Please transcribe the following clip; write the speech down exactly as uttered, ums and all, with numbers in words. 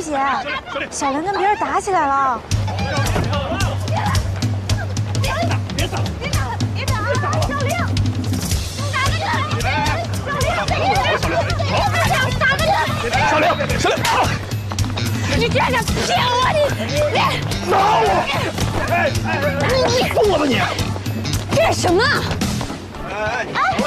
师姐，小玲跟别人打起来了。别打！别打！别打！别打！别打！小玲，打那个！小玲，小玲，小玲，打那个！小玲，小玲，你这个骗我！你你拿我！哎哎，你你揍我吧你！这是什么？哎哎。